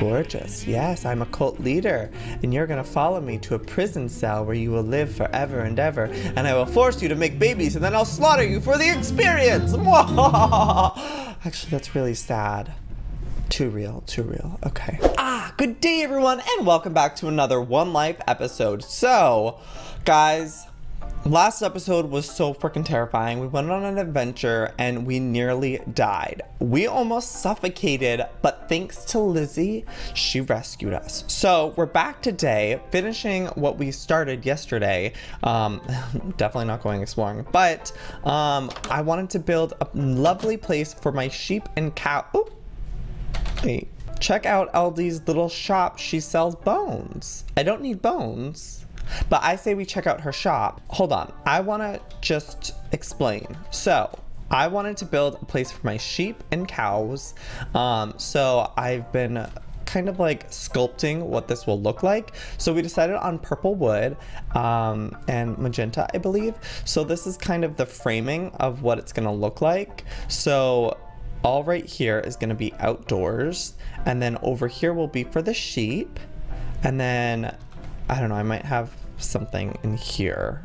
Gorgeous. Yes, I'm a cult leader, and you're going to follow me to a prison cell where you will live forever and ever, and I will force you to make babies, and then I'll slaughter you for the experience! Actually, that's really sad. Too real, too real. Okay. Good day, everyone, and welcome back to another One Life episode. So, guys, last episode was so freaking terrifying. We went on an adventure and we nearly died. We almost suffocated, but thanks to Lizzie, she rescued us. So we're back today, finishing what we started yesterday. Definitely not going exploring, but I wanted to build a lovely place for my sheep and cow. Ooh. Wait, check out LD's little shop. She sells bones. I don't need bones. But I say we check out her shop. Hold on, I want to just explain. So, I wanted to build a place for my sheep and cows. So I've been kind of like sculpting what this will look like. So we decided on purple wood and magenta, I believe. So this is kind of the framing of what it's going to look like. So all right here is going to be outdoors. And then over here will be for the sheep. And then I don't know, I might have something in here.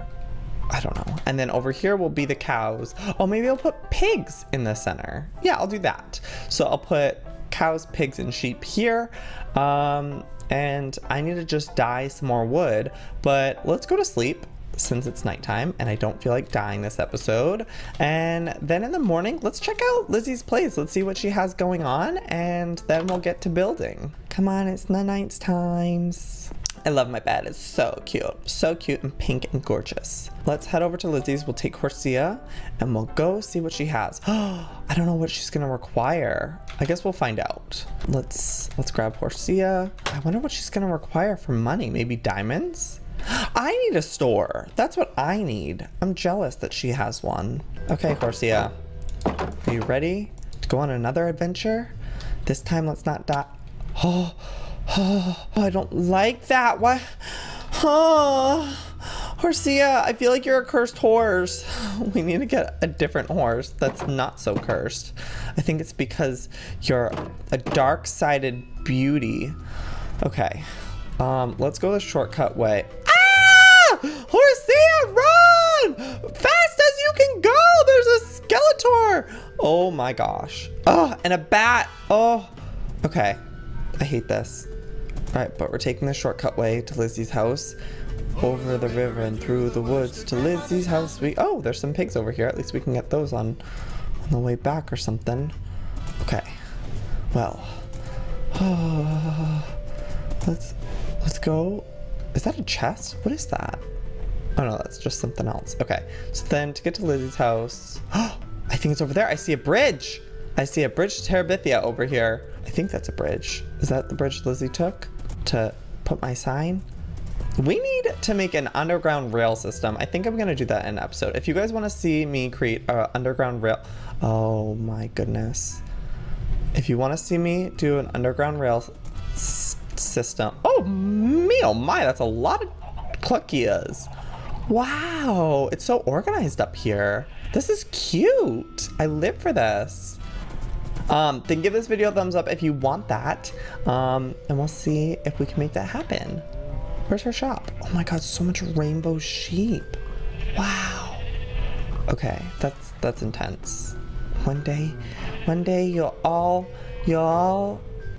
I don't know. And then over here will be the cows. Oh, maybe I'll put pigs in the center. Yeah, I'll do that. So I'll put cows, pigs, and sheep here. And I need to just dye some more wood, but let's go to sleep since it's nighttime and I don't feel like dying this episode. And then in the morning, let's check out Lizzie's place. Let's see what she has going on and then we'll get to building. Come on, it's the night's times. I love my bed, it's so cute and pink and gorgeous. Let's head over to Lizzie's, we'll take Horsea and we'll go see what she has. I don't know what she's gonna require. I guess we'll find out. Let's grab Horsea. I wonder what she's gonna require for money, maybe diamonds? I need a store, that's what I need. I'm jealous that she has one. Okay, Horsea, are you ready to go on another adventure? This time let's not die. Oh, I don't like that. Why? Oh, Horsea, I feel like you're a cursed horse. We need to get a different horse that's not so cursed. I think it's because you're a dark-sided beauty. Okay, let's go the shortcut way. Ah! Horsea, run! Fast as you can go! There's a Skeletor! Oh my gosh. Oh, and a bat. Oh, okay. I hate this. All right, but we're taking the shortcut way to Lizzie's house. Over the river and through the woods to Lizzie's house. Oh, there's some pigs over here. At least we can get those on the way back or something. Okay. Well. Let's go. Is that a chest? What is that? Oh no, that's just something else. Okay. So then to get to Lizzie's house. Oh, I think it's over there. I see a bridge. I see a bridge to Terabithia over here. I think that's a bridge. Is that the bridge Lizzie took to put my sign? We need to make an underground rail system. I think I'm gonna do that in an episode. If you guys wanna see me create an underground rail, oh my goodness. If you wanna see me do an underground rail system, oh my, that's a lot of cluckias. Wow, it's so organized up here. This is cute, I live for this. Then give this video a thumbs up if you want that, and we'll see if we can make that happen. Where's her shop? Oh my god, so much rainbow sheep. Wow. Okay, that's intense. One day you'll all,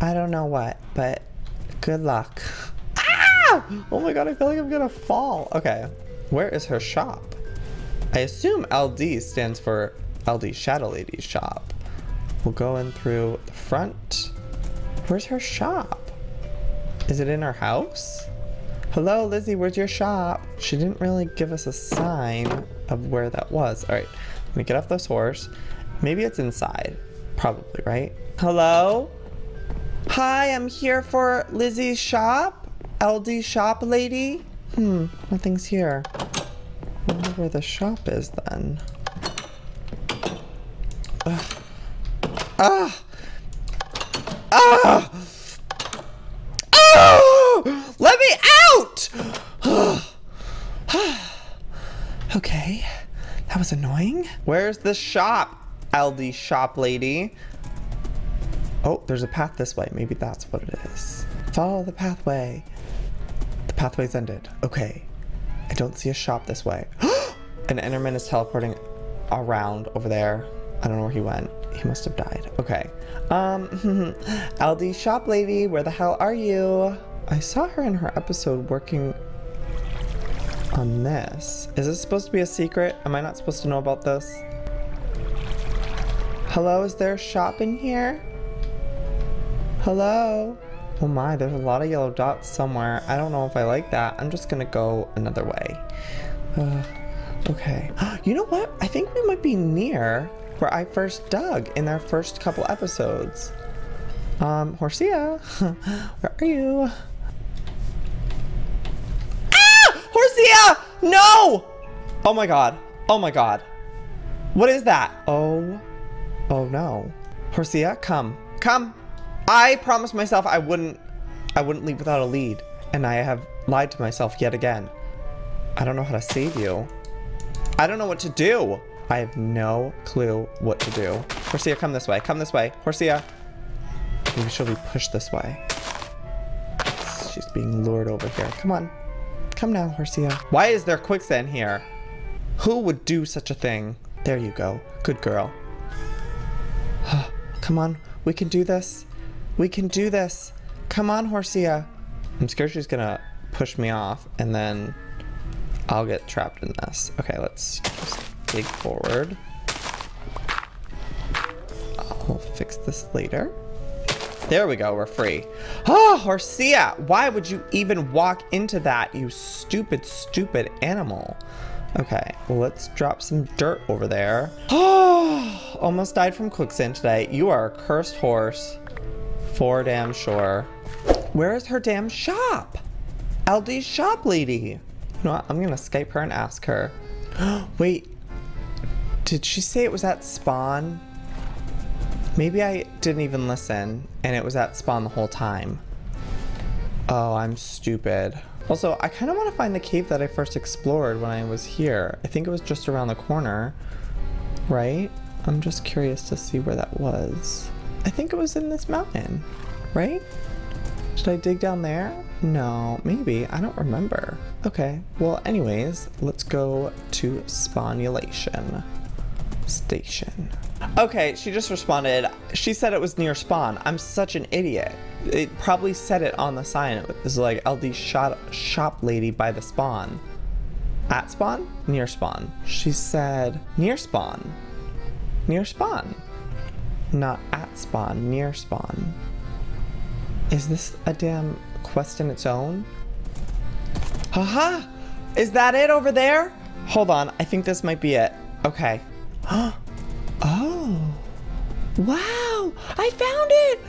I don't know what, but good luck. Ah! Oh my god, I feel like I'm gonna fall. Okay, where is her shop? I assume LD stands for LDShadowLady's shop. We'll go in through the front. Where's her shop? Is it in her house? Hello, Lizzie, where's your shop? She didn't really give us a sign of where that was. All right, let me get off this horse. Maybe it's inside, probably, right? Hello? Hi, I'm here for Lizzie's shop, LD shop lady. Nothing's here. I wonder where the shop is then. Ugh. Ah! Ah! Oh! Let me out! Okay, that was annoying. Where's the shop, LD shop lady? Oh, there's a path this way. Maybe that's what it is. Follow the pathway. The pathway's ended. Okay. I don't see a shop this way. An Enderman is teleporting around over there. I don't know where he went. He must have died. Okay. LD Shop Lady, where the hell are you? I saw her in her episode working on this. Is this supposed to be a secret? Am I not supposed to know about this? Hello, is there a shop in here? Hello? Oh my, there's a lot of yellow dots somewhere. I don't know if I like that. I'm just gonna go another way. Okay. You know what? I think we might be near where I first dug in our first couple episodes. Horsea, where are you? Ah! Horsea! No! Oh my god. Oh my god. What is that? Oh no. Horsea, come. Come! I promised myself I wouldn't leave without a lead, and I have lied to myself yet again. I don't know how to save you. I don't know what to do. I have no clue what to do. Horsea, come this way. Come this way. Horsea. Maybe she'll be pushed this way. She's being lured over here. Come on. Come now, Horsea. Why is there quicksand here? Who would do such a thing? There you go. Good girl. Come on. We can do this. We can do this. Come on, Horsea. I'm scared she's gonna push me off, and then I'll get trapped in this. Okay, let's just dig forward. I'll fix this later. There we go, we're free. Oh, Horsea, why would you even walk into that, you stupid, stupid animal? Okay, let's drop some dirt over there. Oh, almost died from quicksand today. You are a cursed horse. For damn sure. Where is her damn shop? LD's shop lady. You know what? I'm gonna Skype her and ask her. Wait, did she say it was at spawn? Maybe I didn't even listen and it was at spawn the whole time. Oh, I'm stupid. Also, I kind of want to find the cave that I first explored when I was here. I think it was just around the corner, right? I'm just curious to see where that was. I think it was in this mountain, right? Should I dig down there? No, maybe. I don't remember. Okay, well, anyways, let's go to Spawnulation Station. Okay, she just responded. She said it was near spawn. I'm such an idiot. It probably said it on the sign. It was like LD shop lady by the spawn. At spawn? Near spawn. She said near spawn. Near spawn. Not at spawn, near spawn. Is this a damn quest in its own? Haha! Is that it over there? Hold on, I think this might be it. Okay. Oh. Wow! I found it!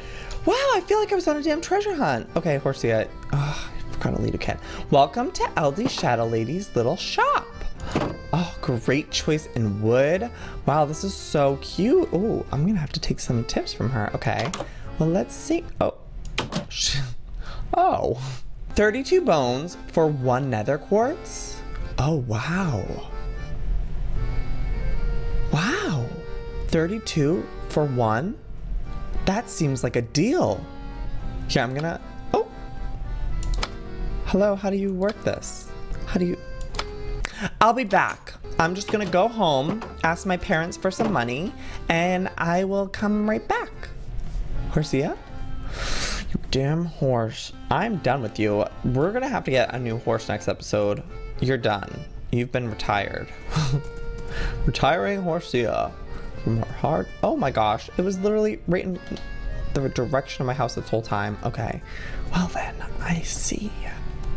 Wow, I feel like I was on a damn treasure hunt. Okay, Horsea. Oh, I forgot to lead a cat. Welcome to LDShadowLady's little shop. Oh, great choice in wood. Wow, this is so cute. Oh, I'm gonna have to take some tips from her. Okay. Well, let's see. Oh. Oh. 32 bones for 1 nether quartz? Oh, wow. Wow. 32 for 1? That seems like a deal. Here, I'm gonna, oh. Hello, how do you work this? How do you, I'll be back. I'm just gonna go home, ask my parents for some money, and I will come right back. Horsea? You damn horse. I'm done with you. We're gonna have to get a new horse next episode. You're done. You've been retired. Retiring Horsea. Hard. Oh my gosh, it was literally right in the direction of my house this whole time. Okay, well then, I see.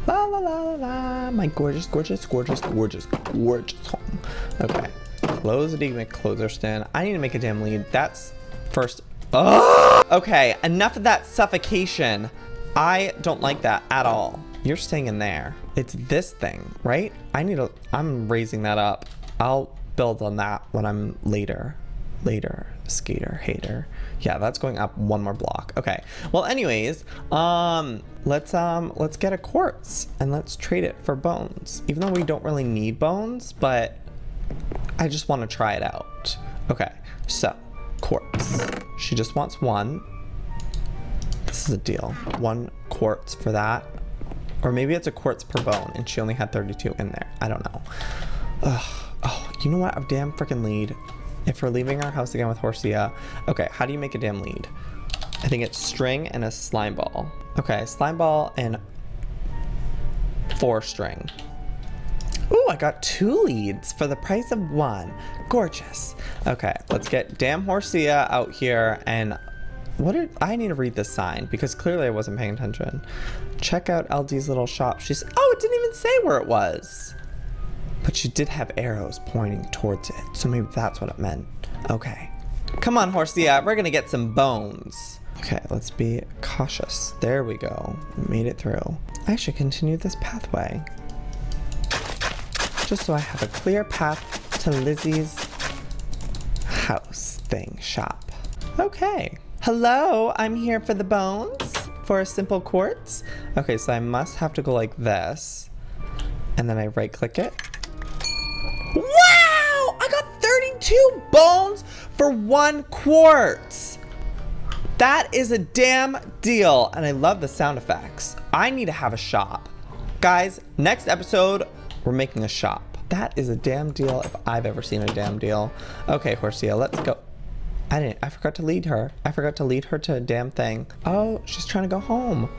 La la la la la, my gorgeous, gorgeous, gorgeous, gorgeous, gorgeous home. Okay, close the demon closer stand. I need to make a damn lead. That's first. Oh! Okay, enough of that suffocation. I don't like that at all. You're staying in there. It's this thing, right? I need to, I'm raising that up. I'll build on that when I'm later. Later, skater, hater. Yeah, that's going up one more block. Okay, well anyways, let's get a quartz and let's trade it for bones. Even though we don't really need bones, but I just want to try it out. Okay, so quartz. She just wants one. This is a deal. 1 quartz for that. Or maybe it's a quartz per bone and she only had 32 in there. I don't know. Ugh. Oh, you know what? A damn freaking lead. If we're leaving our house again with Horsea. Okay, how do you make a damn lead? I think it's string and a slime ball. Okay, slime ball and 4 string. Ooh, I got 2 leads for the price of 1. Gorgeous. Okay, let's get damn Horsea out here and... I need to read this sign because clearly I wasn't paying attention. Check out LD's little shop. She's... Oh, it didn't even say where it was. But she did have arrows pointing towards it. So maybe that's what it meant. Okay. Come on, Horsea. We're going to get some bones. Okay, let's be cautious. There we go. Made it through. I should continue this pathway. Just so I have a clear path to Lizzie's house thing shop. Okay. Hello, I'm here for the bones for a simple quartz. Okay, so I must have to go like this. And then I right click it. Wow! I got 32 bones for 1 quartz. That is a damn deal. And I love the sound effects. I need to have a shop. Guys, next episode, we're making a shop. That is a damn deal if I've ever seen a damn deal. Okay, Horsea, let's go. I forgot to lead her. I forgot to lead her to a damn thing. Oh, she's trying to go home.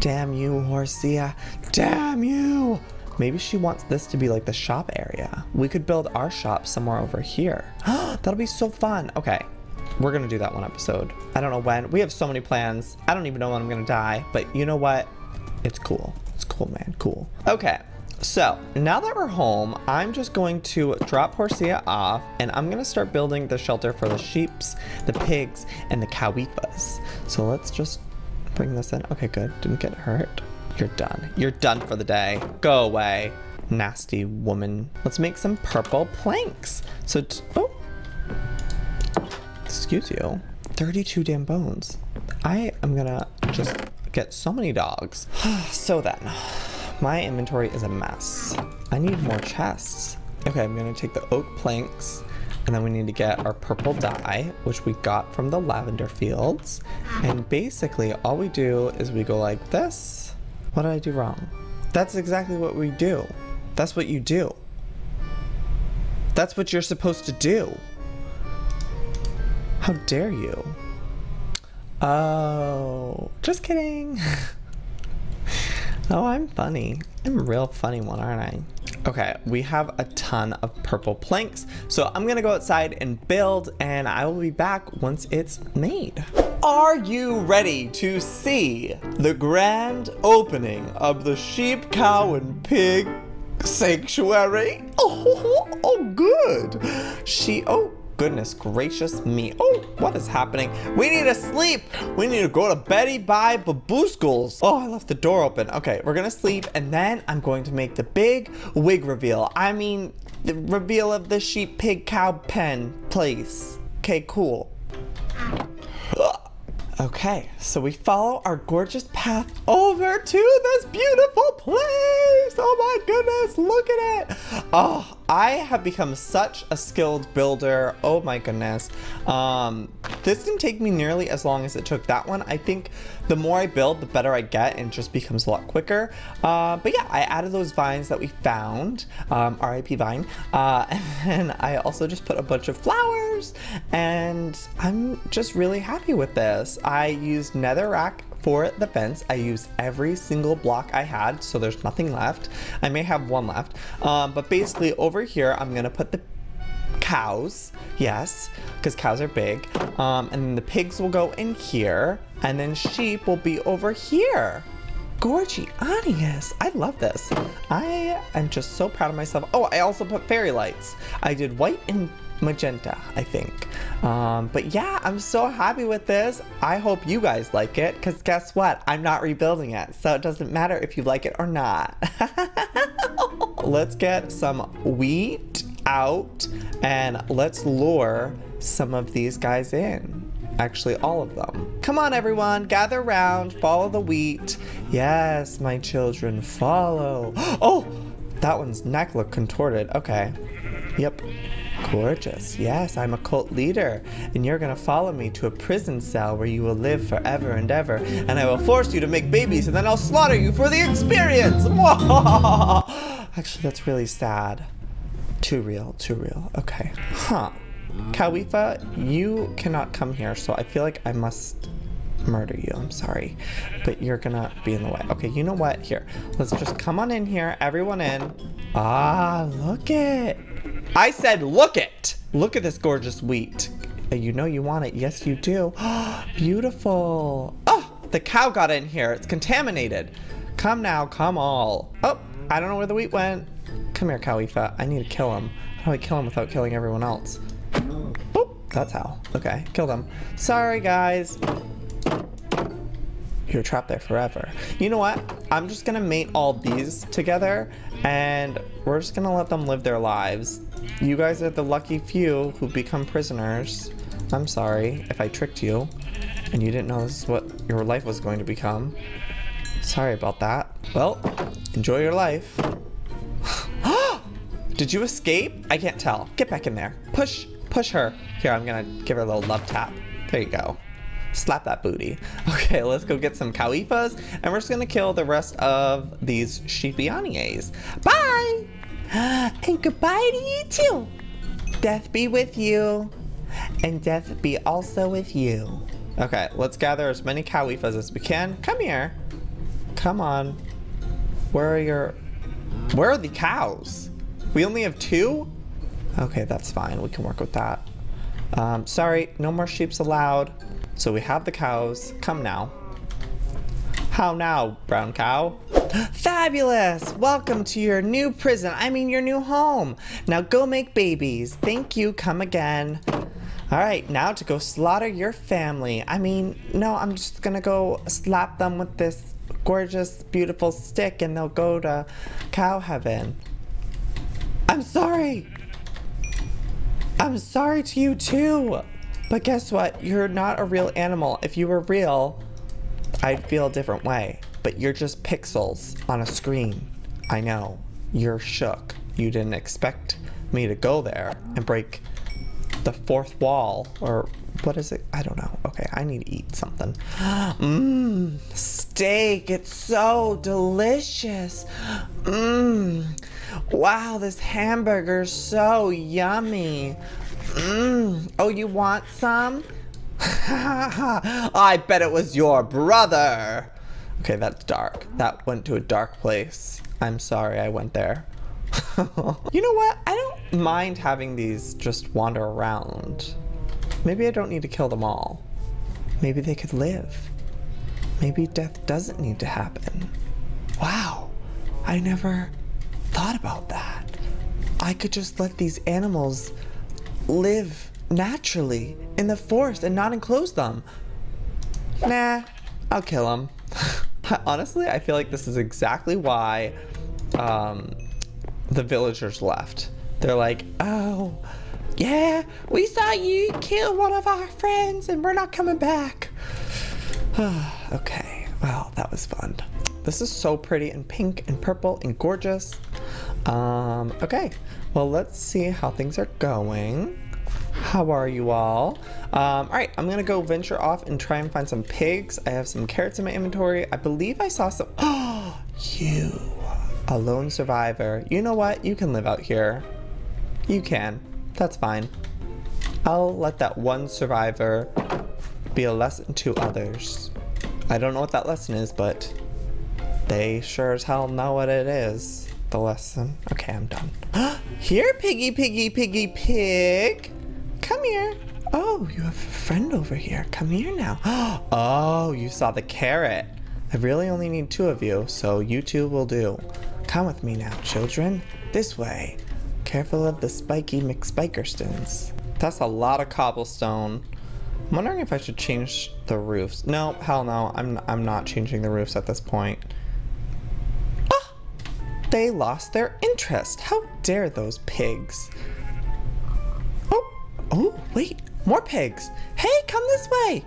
Damn you, Horsea. Damn you. Maybe she wants this to be like the shop area. We could build our shop somewhere over here. That'll be so fun. Okay, we're gonna do that one episode. I don't know when. We have so many plans. I don't even know when I'm gonna die, but you know what? It's cool. It's cool, man. Cool. Okay. So, now that we're home, I'm just going to drop Horsea off, and I'm going to start building the shelter for the sheeps, the pigs, and the cowifas. So let's just bring this in. Okay, good. Didn't get hurt. You're done. You're done for the day. Go away, nasty woman. Let's make some purple planks. So, oh, excuse you. 32 damn bones. I am going to just get so many dogs. So then... my inventory is a mess. I need more chests. Okay, I'm gonna take the oak planks, and then we need to get our purple dye, which we got from the lavender fields. And basically, all we do is we go like this. What did I do wrong? That's exactly what we do. That's what you do. That's what you're supposed to do. How dare you? Oh, just kidding. Oh, I'm funny. I'm a real funny one, aren't I? Okay, we have a ton of purple planks, so I'm gonna go outside and build, and I will be back once it's made. Are you ready to see the grand opening of the sheep, cow, and pig sanctuary? Oh, good. Oh, goodness gracious me. Oh, what is happening? We need to sleep. We need to go to Betty Bye Babuskles. Oh, I left the door open. Okay, we're gonna sleep, and then I'm going to make the big wig reveal. I mean, the reveal of the sheep, pig, cow, pen place. Okay, cool. Okay, so we follow our gorgeous path over to this beautiful place. Oh my goodness, look at it. Oh, I have become such a skilled builder. Oh my goodness. This didn't take me nearly as long as it took that one. I think the more I build, the better I get, and it just becomes a lot quicker. But yeah, I added those vines that we found, RIP vine. And then I also just put a bunch of flowers, and I'm just really happy with this. I used netherrack for the fence. I used every single block I had, so there's nothing left. I may have one left, but basically over here I'm gonna put the cows, yes, because cows are big, and then the pigs will go in here, and then sheep will be over here. Gorgianius, I love this. I am just so proud of myself. Oh, I also put fairy lights. I did white and magenta, I think. But yeah, I'm so happy with this. I hope you guys like it, because guess what? I'm not rebuilding it, so it doesn't matter if you like it or not. Let's get some wheat out, and let's lure some of these guys in. Actually, all of them. Come on, everyone, gather round, follow the wheat. Yes, my children, follow. Oh, that one's neck looked contorted. Okay. Yep. Gorgeous. Yes, I'm a cult leader, and you're gonna follow me to a prison cell where you will live forever and ever, and I will force you to make babies, and then I'll slaughter you for the experience! Actually, that's really sad. Too real, too real. Okay. Huh. Kawifa, you cannot come here, so I feel like I must murder you. I'm sorry, but you're gonna be in the way. Okay, you know what? Here, let's just come on in here. Everyone in. Ah, look it. I said look it. Look at this gorgeous wheat. You know you want it. Yes, you do. Beautiful. Oh, the cow got in here. It's contaminated. Come now, come all. Oh, I don't know where the wheat went. Come here, Kawifa. I need to kill him. How do I kill him without killing everyone else? Oh, that's how. Okay, kill them. Sorry, guys. You're trapped there forever. You know what? I'm just gonna mate all these together, and we're just gonna let them live their lives. You guys are the lucky few who become prisoners. I'm sorry if I tricked you, and you didn't know this is what your life was going to become. Sorry about that. Well, enjoy your life. Did you escape? I can't tell. Get back in there. Push, push her. Here, I'm gonna give her a little love tap. There you go. Slap that booty. Okay, let's go get some Kawifas, and we're just gonna kill the rest of these Sheepianias. Bye! And goodbye to you too! Death be with you, and death be also with you. Okay, let's gather as many Kawifas as we can. Come here. Come on. Where are the cows? We only have two? Okay, that's fine. We can work with that. Sorry, no more sheeps allowed. So we have the cows. Come now. How now, brown cow? Fabulous! Welcome to your new prison. I mean your new home. Now go make babies. Thank you. Come again. All right, now to go slaughter your family. I mean, no, I'm just gonna go slap them with this gorgeous, beautiful stick, and they'll go to cow heaven. I'm sorry. I'm sorry to you too. But guess what? You're not a real animal. If you were real, I'd feel a different way. But you're just pixels on a screen. I know. You're shook. You didn't expect me to go there and break the fourth wall. Or what is it? I don't know. Okay, I need to eat something. Mmm, steak. It's so delicious. Mmm. Wow, this hamburger's so yummy. Mmm. Oh, you want some? I bet it was your brother. Okay, that's dark. That went to a dark place. I'm sorry I went there. You know what? I don't mind having these just wander around. Maybe I don't need to kill them all. Maybe they could live. Maybe death doesn't need to happen. Wow. I never thought about that. I could just let these animals live naturally in the forest and not enclose them. Nah, I'll kill them. Honestly, I feel like this is exactly why the villagers left. They're like, oh, yeah, we saw you kill one of our friends and we're not coming back. Okay, well, that was fun. This is so pretty and pink and purple and gorgeous. Okay, well, let's see how things are going. How are you all? All right, I'm gonna go venture off and try and find some pigs. I have some carrots in my inventory. I believe I saw some. Oh, you, a lone survivor. You know what? You can live out here. You can. That's fine. I'll let that one survivor be a lesson to others. I don't know what that lesson is, but they sure as hell know what it is. The lesson. Okay, I'm done. Here, piggy, piggy, piggy, pig. Come here. Oh, you have a friend over here. Come here now. Oh, you saw the carrot. I really only need two of you, so you two will do. Come with me now, children. This way. Careful of the spiky McSpikerstons. That's a lot of cobblestone. I'm wondering if I should change the roofs. No, hell no. I'm not changing the roofs at this point. They lost their interest. How dare those pigs. Oh, wait, more pigs. Hey, come this way.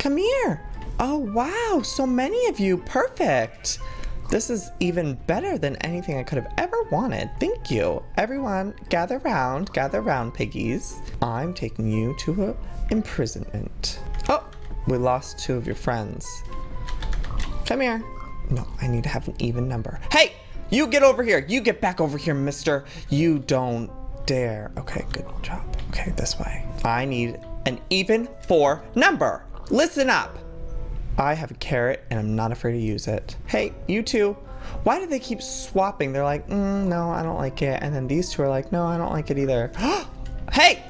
Come here. Oh, wow, so many of you. Perfect. This is even better than anything I could have ever wanted. Thank you. Everyone, gather round, piggies. I'm taking you to an imprisonment. Oh, we lost two of your friends. Come here. No, I need to have an even number. Hey, you get over here. You get back over here, mister. You don't dare. Okay, good job. Okay, this way. I need an even four number. Listen up. I have a carrot and I'm not afraid to use it. Hey, you two. Why do they keep swapping? They're like, no, I don't like it. And then these two are like, no, I don't like it either. Hey,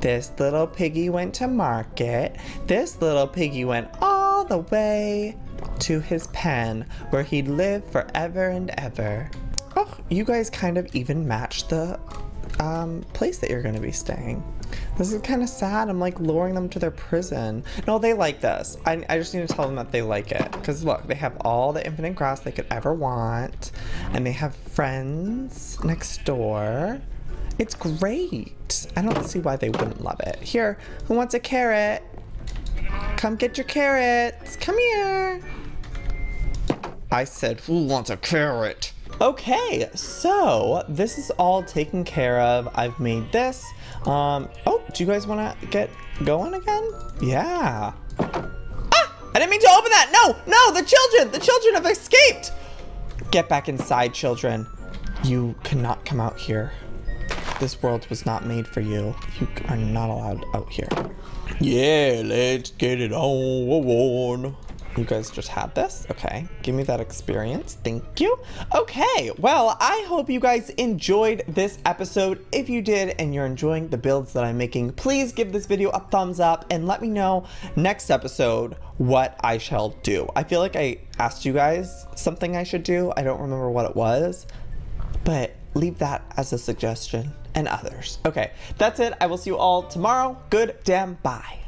this little piggy went to market. This little piggy went all the way to his pen where he'd live forever and ever. Oh, you guys kind of even match the place that you're going to be staying. This is kind of sad. I'm like luring them to their prison. No, they like this. I just need to tell them that they like it. Because look, they have all the infinite grass they could ever want. And they have friends next door. It's great. I don't see why they wouldn't love it. Here, who wants a carrot? Come get your carrots. Come here. I said, who wants a carrot? Okay, so this is all taken care of. I've made this. Oh, do you guys want to get going again? Yeah. Ah, I didn't mean to open that. No, no, the children have escaped. Get back inside, children. You cannot come out here. This world was not made for you. You are not allowed out here. Yeah, let's get it on. You guys just had this? Okay, give me that experience. Thank you. Okay, well, I hope you guys enjoyed this episode. If you did and you're enjoying the builds that I'm making, please give this video a thumbs up and let me know next episode what I shall do. I feel like I asked you guys something I should do. I don't remember what it was, but leave that as a suggestion and others. Okay, that's it. I will see you all tomorrow. Good damn bye.